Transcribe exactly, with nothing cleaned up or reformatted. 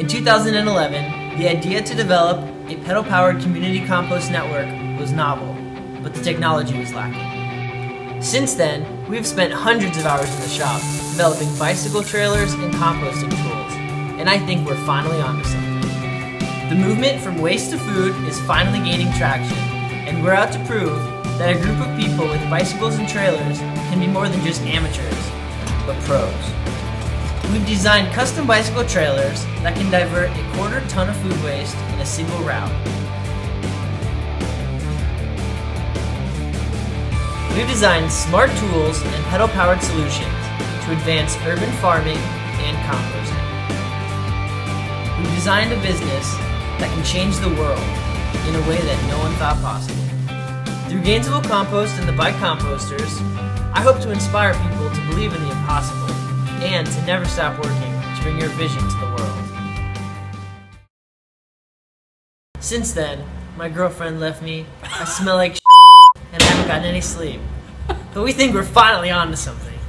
In two thousand eleven, the idea to develop a pedal-powered community compost network was novel, but the technology was lacking. Since then, we have spent hundreds of hours in the shop developing bicycle trailers and composting tools, and I think we're finally onto something. The movement from waste to food is finally gaining traction, and we're out to prove that a group of people with bicycles and trailers can be more than just amateurs, but pros. We've designed custom bicycle trailers that can divert a quarter ton of food waste in a single route. We've designed smart tools and pedal-powered solutions to advance urban farming and composting. We've designed a business that can change the world in a way that no one thought possible. Through Gainesville Compost and the Bike Composters, I hope to inspire people to believe in the impossible and to never stop working to bring your vision to the world. Since then, my girlfriend left me, I smell like shit, and I haven't gotten any sleep. But we think we're finally on to something.